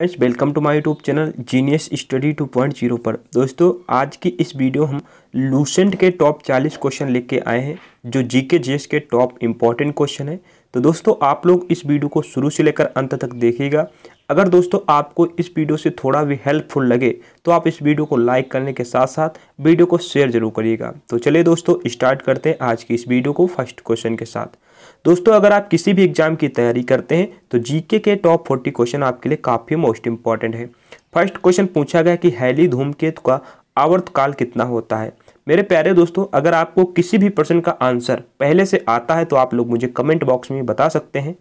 Guys welcome to my YouTube channel genius Study 2.0 पर। दोस्तों आज की इस वीडियो हम लूसेंट के टॉप 40 क्वेश्चन लेके आए हैं जो जीके जीएस के टॉप इम्पॉर्टेंट क्वेश्चन है। तो दोस्तों आप लोग इस वीडियो को शुरू से लेकर अंत तक देखिएगा। अगर दोस्तों आपको इस वीडियो से थोड़ा भी हेल्पफुल लगे तो आप इस वीडियो को लाइक करने के साथ साथ वीडियो को शेयर जरूर करिएगा। तो चलिए दोस्तों स्टार्ट करते हैं आज की इस वीडियो को फर्स्ट क्वेश्चन के साथ। दोस्तों अगर आप किसी भी एग्जाम की तैयारी करते हैं तो जीके के टॉप 40 क्वेश्चन आपके लिए काफ़ी मोस्ट इंपॉर्टेंट है। फर्स्ट क्वेश्चन पूछा गया कि हैली धूमकेतु का आवर्तकाल कितना होता है। मेरे प्यारे दोस्तों अगर आपको किसी भी प्रश्न का आंसर पहले से आता है तो आप लोग मुझे कमेंट बॉक्स में बता सकते हैं।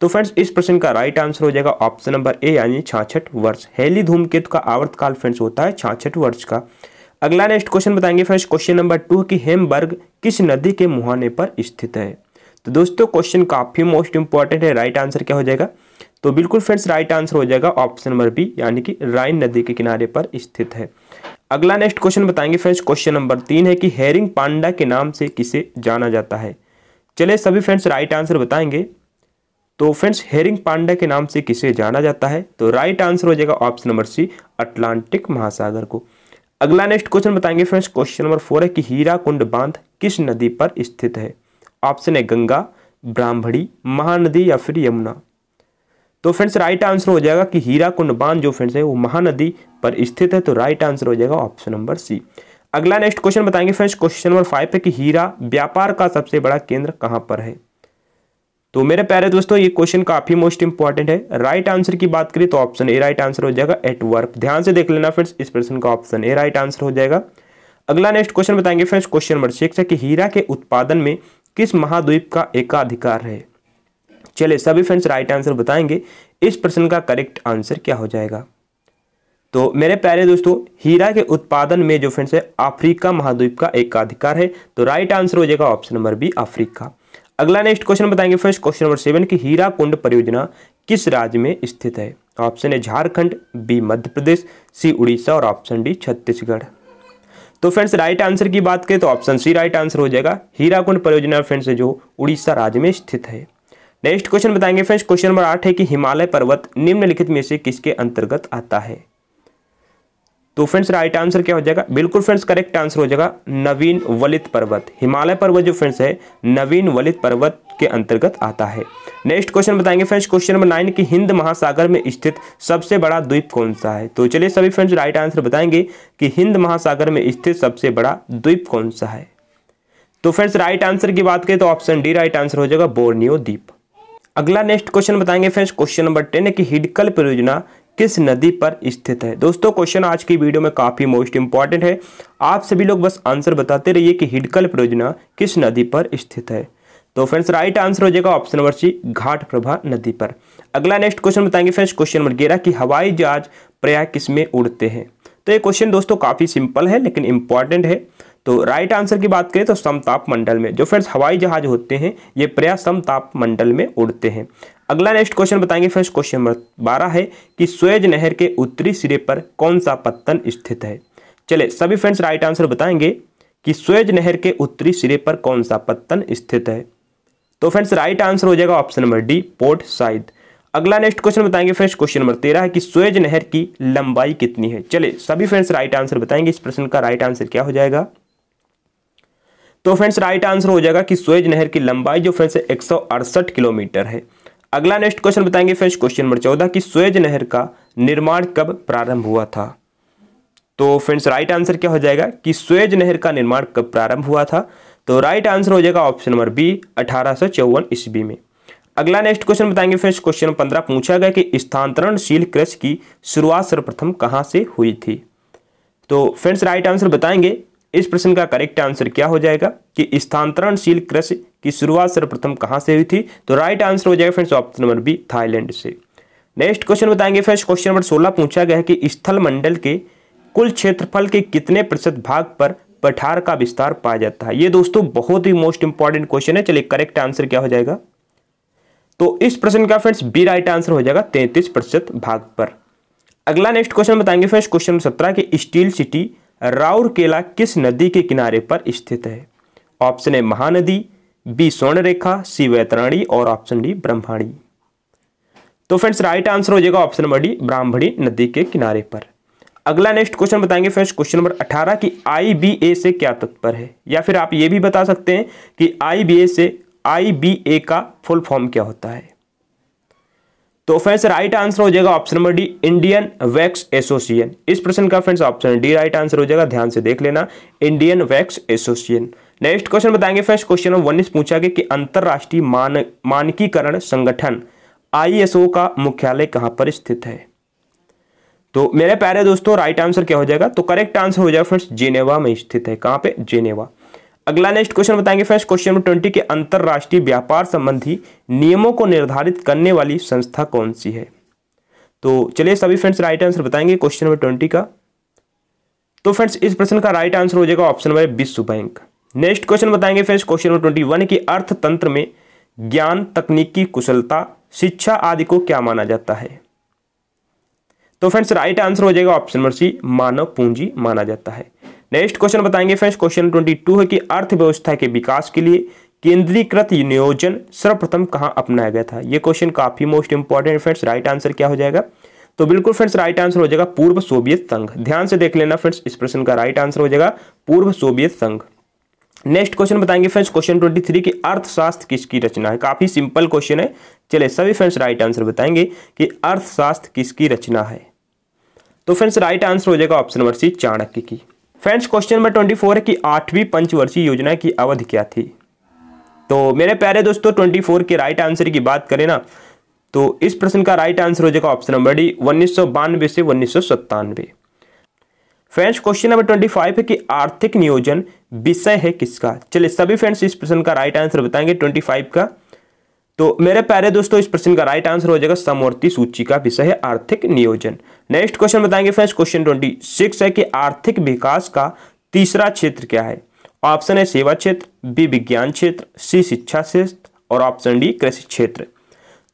तो फ्रेंड्स इस प्रश्न का राइट आंसर हो जाएगा ऑप्शन नंबर ए यानी 66 वर्ष। हैली धूमकेतु का आवर्तकाल फ्रेंड्स होता है 66 वर्ष का। अगला नेक्स्ट क्वेश्चन बताएंगे फ्रेंड्स क्वेश्चन नंबर 2 कि हैमबर्ग किस नदी के मुहाने पर स्थित है। तो दोस्तों क्वेश्चन काफ़ी मोस्ट इंपॉर्टेंट है। राइट आंसर क्या हो जाएगा? तो बिल्कुल फ्रेंड्स राइट आंसर हो जाएगा ऑप्शन नंबर बी यानी कि राइन नदी के किनारे पर स्थित है। अगला नेक्स्ट क्वेश्चन बताएंगे फ्रेंड्स क्वेश्चन नंबर 3 है कि हेरिंग पांडा के नाम से किसे जाना जाता है। चलिए सभी फ्रेंड्स राइट आंसर बताएंगे। तो फ्रेंड्स हेरिंग पांडा के नाम से किसे जाना जाता है? तो राइट आंसर हो जाएगा ऑप्शन नंबर सी अटलांटिक महासागर को। अगला नेक्स्ट क्वेश्चन बताएंगे फ्रेंड्स क्वेश्चन नंबर 4 है कि हीराकुंड बांध किस नदी पर स्थित है। ऑप्शन है गंगा, ब्राह्मणी, महानदी या फिर यमुना। तो फ्रेंड्स राइट आंसर हो जाएगा कि हीराकुंड बांध जो फ्रेंड्स है वो महानदी पर स्थित है। तो राइट आंसर हो जाएगा ऑप्शन नंबर सी। अगला नेक्स्ट क्वेश्चन बताएंगे फ्रेंड्स क्वेश्चन नंबर 5 है कि हीरा व्यापार का सबसे बड़ा केंद्र कहां पर है। तो मेरे प्यारे दोस्तों ये क्वेश्चन काफी मोस्ट इंपॉर्टेंट है। राइट आंसर की बात करें तो ऑप्शन ए राइट आंसर हो जाएगा एटवर्क। ध्यान से देख लेना फ्रेंड्स इस प्रश्न का ऑप्शन ए राइट आंसर हो जाएगा। अगला नेक्स्ट क्वेश्चन बताएंगे फ्रेंड्स क्वेश्चन नंबर 6 है कि हीरा के उत्पादन में किस महाद्वीप का एकाधिकार है। चलिए सभी फ्रेंड्स राइट आंसर बताएंगे। इस प्रश्न का करेक्ट आंसर क्या हो जाएगा? तो मेरे प्यारे दोस्तों हीरा के उत्पादन में जो फ्रेंड्स है अफ्रीका महाद्वीप का एकाधिकार है। तो राइट आंसर हो जाएगा ऑप्शन नंबर बी अफ्रीका। अगला नेक्स्ट क्वेश्चन बताएंगे फ्रेंड्स क्वेश्चन नंबर 7 की हीराकुंड परियोजना किस राज्य में स्थित है। ऑप्शन है झारखंड, बी मध्य प्रदेश, सी उड़ीसा और ऑप्शन डी छत्तीसगढ़। तो फ्रेंड्स राइट आंसर की बात करें तो ऑप्शन सी राइट आंसर हो जाएगा। हीराकुंड परियोजना फ्रेंड्स जो उड़ीसा राज्य में स्थित है। नेक्स्ट क्वेश्चन बताएंगे फ्रेंड्स क्वेश्चन नंबर 8 है कि हिमालय पर्वत निम्नलिखित में से किसके अंतर्गत आता है। तो फ्रेंड्स राइट आंसर क्या हो जाएगा? बिल्कुल फ्रेंड्स करेक्ट आंसर हो जाएगा नवीन वलित पर्वत। हिमालय पर्वत जो फ्रेंड्स है नवीन वलित पर्वत के अंतर्गत आता है। नेक्स्ट क्वेश्चन बताएंगे फ्रेंड्स क्वेश्चन नंबर 9 कि हिंद महासागर में स्थित सबसे बड़ा द्वीप कौन सा है। तो चलिए सभी फ्रेंड्स राइट आंसर बताएंगे कि हिंद महासागर में स्थित सबसे बड़ा द्वीप कौन सा है। तो फ्रेंड्स राइट आंसर की बात करें तो ऑप्शन डी राइट आंसर हो जाएगा बोर्नियो द्वीप। अगला नेक्स्ट क्वेश्चन बताएंगे फ्रेंड्स क्वेश्चन नंबर 10 है कि हिडकल परियोजना किस नदी पर स्थित है। दोस्तों क्वेश्चन आज की वीडियो में काफ़ी मोस्ट इंपॉर्टेंट है। आप सभी लोग बस आंसर बताते रहिए कि हिडकल परियोजना किस नदी पर स्थित है। तो फ्रेंड्स राइट आंसर हो जाएगा ऑप्शन नंबर सी घाटप्रभा नदी पर। अगला नेक्स्ट क्वेश्चन बताएंगे फ्रेंड्स क्वेश्चन नंबर 11 कि हवाई जहाज प्रयाग किस में उड़ते हैं। तो ये क्वेश्चन दोस्तों काफ़ी सिंपल है लेकिन इंपॉर्टेंट है। तो राइट आंसर की बात करें तो समताप मंडल में जो फ्रेंड्स हवाई जहाज होते हैं ये प्रयाग समताप मंडल में उड़ते हैं। अगला नेक्स्ट क्वेश्चन बताएंगे फ्रेंड्स क्वेश्चन नंबर 12 है कि सुएज नहर के उत्तरी सिरे पर कौन सा पत्तन स्थित है। चलिए सभी फ्रेंड्स राइट आंसर बताएंगे कि सुएज नहर के उत्तरी सिरे पर कौन सा पत्तन स्थित है। तो फ्रेंड्स राइट आंसर हो जाएगा option number D Port Said. अगला नेक्स्ट क्वेश्चन बताएंगे फ्रेंड्स क्वेश्चन नंबर 13 है कि सुएज नहर की लंबाई कितनी है। चलिए सभी फ्रेंड्स राइट आंसर बताएंगे। इस प्रश्न का राइट आंसर क्या हो जाएगा? तो फ्रेंड्स राइट आंसर हो जाएगा कि सुएज नहर की लंबाई जो फ्रेंड्स 168 किलोमीटर है। अगला नेक्स्ट क्वेश्चन बताएंगे फ्रेंड्स क्वेश्चन नंबर 14 कि सुएज नहर का निर्माण कब प्रारंभ हुआ था। तो फ्रेंड्स राइट आंसर क्या हो जाएगा कि सुएज नहर का निर्माण कब प्रारंभ हुआ था। तो राइट आंसर हो जाएगा ऑप्शन नंबर बी 1854 ईस्वी में। अगला नेक्स्ट क्वेश्चन बताएंगे फ्रेंड्स क्वेश्चन नंबर 15 पूछा गया कि स्थानांतरणशील कृषि की शुरुआत सर्वप्रथम कहाँ से हुई थी। तो फ्रेंड्स राइट आंसर बताएंगे। इस प्रश्न का करेक्ट आंसर क्या हो जाएगा कि स्थानांतरणशील कृषि की शुरुआत सर्वप्रथम कहां से हुई थी। तो राइट आंसर हो जाएगा friends option number B Thailand से। नेक्स्ट क्वेश्चन बताएंगे फ्रेंड्स क्वेश्चन नंबर 16 पूछा गया है कि स्थल मंडल के कुल क्षेत्रफल के कितने प्रतिशत भाग पर पठार का विस्तार पाया जाता है। ये दोस्तों बहुत ही मोस्ट इंपॉर्टेंट क्वेश्चन है। चलिए करेक्ट आंसर क्या हो जाएगा? तो इस प्रश्न का फ्रेंड्स बी राइट आंसर हो जाएगा 33% भाग पर। अगला नेक्स्ट क्वेश्चन बताएंगे फ्रेंड्स क्वेश्चन नंबर 17 की स्टील सिटी राउरकेला किस नदी के किनारे पर स्थित है। ऑप्शन है महानदी, बी स्वर्णरेखा, सी वैतरणी और ऑप्शन डी ब्रह्मणी। तो फ्रेंड्स राइट आंसर हो जाएगा ऑप्शन नंबर डी, ब्राह्मणी नदी के किनारे पर। अगला नेक्स्ट क्वेश्चन बताएंगे फ्रेंड्स क्वेश्चन नंबर 18 कि IBA से क्या तात्पर्य है, या फिर आप ये भी बता सकते हैं कि IBA से IBA का फुल फॉर्म क्या होता है। तो फ्रेंड्स राइट आंसर हो जाएगा option number D, Indian wax association. इस प्रश्न का friends option D right answer हो जाएगा, ध्यान से देख लेना, Indian wax association. Next question बताएंगे फ्रेंड्स क्वेश्चन नंबर 19 पूछा गया कि अंतरराष्ट्रीय मानकीकरण संगठन ISO का मुख्यालय कहां पर स्थित है। तो मेरे प्यारे दोस्तों राइट आंसर क्या हो जाएगा, तो करेक्ट आंसर हो जाएगा फ्रेंड्स जेनेवा में स्थित है। कहां पे? जेनेवा। अगला नेक्स्ट क्वेश्चन बताएंगे फ्रेंड्स क्वेश्चन नंबर 20 के अंतरराष्ट्रीय व्यापार संबंधी नियमों को निर्धारित करने वाली संस्था कौन सी है। तो चलिए सभी फ्रेंड्स राइट आंसर बताएंगे क्वेश्चन नंबर 20 का। तो फ्रेंड्स इस प्रश्न का राइट आंसर हो जाएगा ऑप्शन नंबर विश्व बैंक। नेक्स्ट क्वेश्चन बताएंगे फ्रेंड्स क्वेश्चन नंबर 21 की अर्थतंत्र में ज्ञान, तकनीकी कुशलता, शिक्षा आदि को क्या माना जाता है। तो फ्रेंड्स राइट आंसर हो जाएगा ऑप्शन नंबर सी, मानव पूंजी माना जाता है। नेक्स्ट क्वेश्चन बताएंगे फ्रेंड्स क्वेश्चन 22 है कि अर्थव्यवस्था के विकास के लिए केंद्रीकृत नियोजन सर्वप्रथम कहां अपनाया गया था। यह क्वेश्चन काफी most important friends, right answer क्या हो जाएगा। तो बिल्कुल फ्रेंड्स राइट आंसर हो जाएगा पूर्व सोवियत संघ। ध्यान से देख लेना फ्रेंड्स, इस प्रश्न का राइट आंसर हो जाएगा पूर्व सोवियत संघ। नेक्स्ट क्वेश्चन बताएंगे फ्रेंड्स क्वेश्चन 23 की अर्थशास्त्र किसकी रचना है। काफी सिंपल क्वेश्चन है, चले सभी फ्रेंड्स राइट आंसर बताएंगे कि अर्थशास्त्र किसकी रचना है। तो फ्रेंड्स राइट आंसर हो जाएगा ऑप्शन नंबर सी, चाणक्य की। फ्रेंड्स क्वेश्चन नंबर 24 है कि 8वीं पंचवर्षीय योजना की अवधि क्या थी। तो मेरे प्यारे दोस्तों 24 के राइट आंसर की बात करें ना, तो इस प्रश्न का राइट आंसर हो जाएगा ऑप्शन नंबर डी, 1992 से 1997। फ्रेंड्स क्वेश्चन नंबर 25 है कि आर्थिक नियोजन विषय है किसका। चलिए सभी फ्रेंड्स इस प्रश्न का राइट आंसर बताएंगे 25 का। तो मेरे प्यारे दोस्तों इस प्रश्न का राइट आंसर हो जाएगा समवर्ती सूची का विषय है आर्थिक नियोजन। नेक्स्ट क्वेश्चन बताएंगे फ्रेंड्स क्वेश्चन 26 है कि आर्थिक विकास का तीसरा क्षेत्र क्या है। ऑप्शन है सेवा क्षेत्र, बी विज्ञान क्षेत्र, सी शिक्षा क्षेत्र और ऑप्शन डी कृषि क्षेत्र।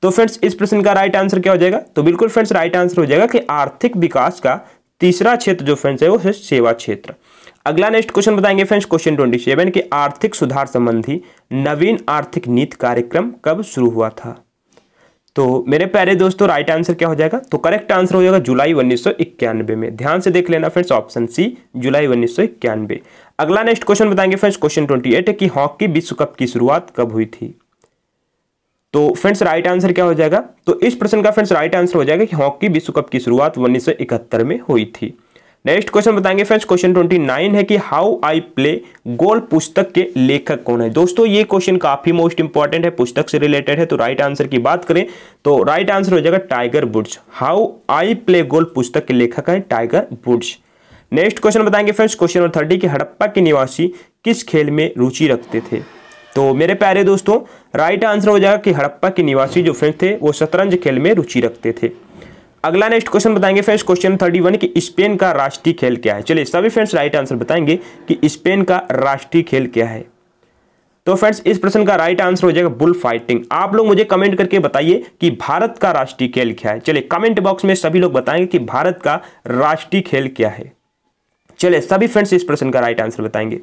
तो फ्रेंड्स इस प्रश्न का राइट आंसर क्या हो जाएगा। तो बिल्कुल फ्रेंड्स राइट आंसर हो जाएगा कि आर्थिक विकास का तीसरा क्षेत्र जो फ्रेंड्स है वो है सेवा क्षेत्र। अगला नेक्स्ट क्वेश्चन बताएंगे फ्रेंड्स क्वेश्चन 27 के आर्थिक सुधार संबंधी नवीन आर्थिक नीति कार्यक्रम कब शुरू हुआ था। तो मेरे प्यारे दोस्तों राइट आंसर क्या हो जाएगा। तो करेक्ट आंसर हो जाएगा जुलाई 1991 में। ध्यान से देख लेना फ्रेंड्स, ऑप्शन सी जुलाई 1991। अगला नेक्स्ट क्वेश्चन बताएंगे फ्रेंड्स क्वेश्चन 28 है कि हॉकी विश्व कप की शुरुआत कब हुई थी। तो फ्रेंड्स राइट आंसर क्या हो जाएगा। तो इस प्रश्न का फ्रेंड्स राइट आंसर हो जाएगा कि हॉकी विश्व कप की शुरुआत 1971 में हुई थी। नेक्स्ट क्वेश्चन बताएंगे फ्रेंड्स क्वेश्चन 29 है कि हाउ आई प्ले गोल्फ पुस्तक के लेखक कौन है। दोस्तों ये क्वेश्चन काफी मोस्ट इंपॉर्टेंट है, पुस्तक से रिलेटेड है। तो राइट आंसर की बात करें तो राइट आंसर हो जाएगा Tiger Woods. How I play golf पुस्तक के लेखक है टाइगर वुड्स। नेक्स्ट क्वेश्चन बताएंगे फ्रेंड्स क्वेश्चन नंबर 30 कि हड़प्पा के निवासी किस खेल में रुचि रखते थे। तो मेरे प्यारे दोस्तों राइट आंसर हो जाएगा कि हड़प्पा के निवासी जो फ्रेंड्स थे वो शतरंज खेल में रुचि रखते थे। अगला नेक्स्ट क्वेश्चन बताएंगे फ्रेंड्स क्वेश्चन 31 कि स्पेन का राष्ट्रीय खेल क्या है। चलिए सभी फ्रेंड्स राइट आंसर बताएंगे कि स्पेन का राष्ट्रीय खेल क्या है। तो फ्रेंड्स इस प्रश्न का राइट आंसर हो जाएगा बुल फाइटिंग। आप लोग मुझे कमेंट करके बताइए कि भारत का राष्ट्रीय खेल क्या है। चलिए कमेंट बॉक्स में सभी लोग बताएंगे कि भारत का राष्ट्रीय खेल क्या है। चलिए सभी फ्रेंड्स इस प्रश्न का राइट आंसर बताएंगे।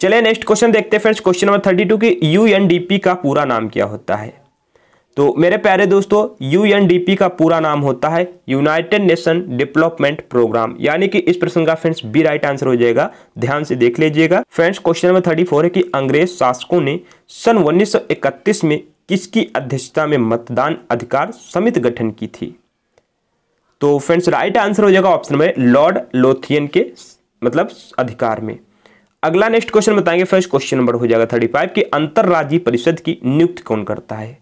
चलिए नेक्स्ट क्वेश्चन देखते हैं फ्रेंड्स क्वेश्चन नंबर 32 कि UNDP का पूरा नाम क्या होता है। तो मेरे प्यारे दोस्तों UNDP का पूरा नाम होता है यूनाइटेड नेशन डेवलपमेंट प्रोग्राम, यानी कि इस प्रश्न का फ्रेंड्स बी राइट आंसर हो जाएगा। ध्यान से देख लीजिएगा फ्रेंड्स क्वेश्चन नंबर 34 है कि अंग्रेज शासकों ने सन 1931 में किसकी अध्यक्षता में मतदान अधिकार समिति गठन की थी। तो फ्रेंड्स राइट आंसर हो जाएगा ऑप्शन में लॉर्ड लोथियन के मतलब अधिकार में। अगला नेक्स्ट क्वेश्चन बताएंगे फ्रेंड्स क्वेश्चन नंबर हो जाएगा 35 कि अंतरराज्यीय परिषद की नियुक्ति कौन करता है।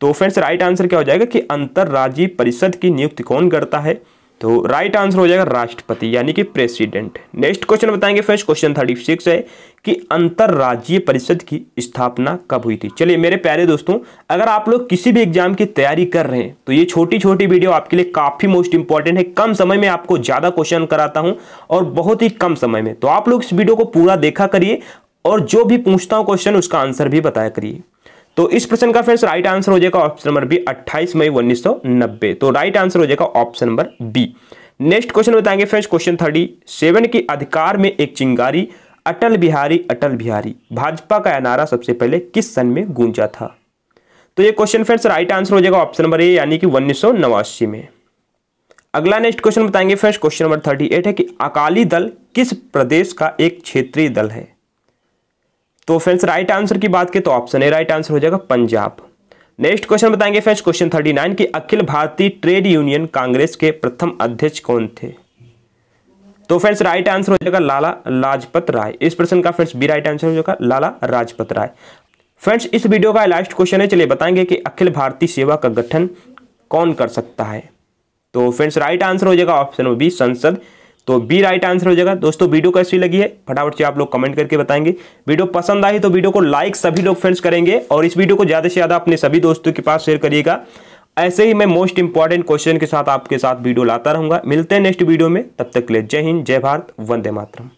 तो फ्रेंड्स राइट आंसर क्या हो जाएगा कि अंतरराज्यीय परिषद की नियुक्ति कौन करता है। तो राइट आंसर हो जाएगा राष्ट्रपति यानी कि प्रेसिडेंट। नेक्स्ट क्वेश्चन बताएंगे फ्रेंड्स क्वेश्चन 36 है कि अंतरराज्यीय परिषद की स्थापना कब हुई थी। चलिए मेरे प्यारे दोस्तों अगर आप लोग किसी भी एग्जाम की तैयारी कर रहे हैं तो ये छोटी छोटी वीडियो आपके लिए काफी मोस्ट इंपॉर्टेंट है। कम समय में आपको ज्यादा क्वेश्चन कराता हूं और बहुत ही कम समय में, तो आप लोग इस वीडियो को पूरा देखा करिए और जो भी पूछता हूं क्वेश्चन उसका आंसर भी बताया करिए। तो इस प्रश्न का फ्रेंड्स राइट आंसर हो जाएगा ऑप्शन नंबर बी 28 मई 1990। तो राइट आंसर हो जाएगा option number B. Next question बताएंगे फ्रेंड्स क्वेश्चन 37 की अधिकार में एक चिंगारी, अटल बिहारी अटल बिहारी, भाजपा का नारा सबसे पहले किस सन में गूंजा था। तो ये क्वेश्चन फ्रेंड्स राइट आंसर हो जाएगा ऑप्शन नंबर ए यानी कि 1989 में। अगला नेक्स्ट क्वेश्चन बताएंगे फ्रेंड्स, क्वेश्चन नंबर 38 है कि अकाली दल किस प्रदेश का एक क्षेत्रीय दल है। तो फ्रेंड्स राइट आंसर की बात की तो ऑप्शन ए राइट आंसर हो जाएगा पंजाब। नेक्स्ट क्वेश्चन बताएंगे फ्रेंड्स, क्वेश्चन 39 कि अखिल भारतीय ट्रेड यूनियन कांग्रेस के प्रथम अध्यक्ष कौन थे। तो फ्रेंड्स राइट आंसर हो जाएगा लाला लाजपत राय। इस प्रश्न का फ्रेंड्स बी राइट आंसर हो जाएगा लाला लाजपत राय। फ्रेंड्स इस वीडियो का लास्ट क्वेश्चन है, चलिए बताएंगे कि अखिल भारतीय सेवा का गठन कौन कर सकता है। तो फ्रेंड्स राइट आंसर हो जाएगा ऑप्शन बी संसद। तो बी राइट आंसर हो जाएगा। दोस्तों वीडियो कैसी लगी है फटाफट से आप लोग कमेंट करके बताएंगे। वीडियो पसंद आई तो वीडियो को लाइक सभी लोग फ्रेंड्स करेंगे और इस वीडियो को ज़्यादा से ज़्यादा अपने सभी दोस्तों के पास शेयर करिएगा। ऐसे ही मैं मोस्ट इंपॉर्टेंट क्वेश्चन के साथ आपके साथ वीडियो लाता रहूँगा। मिलते हैं नेक्स्ट वीडियो में, तब तक के लिए जय हिंद, जय भारत, वंदे मातरम।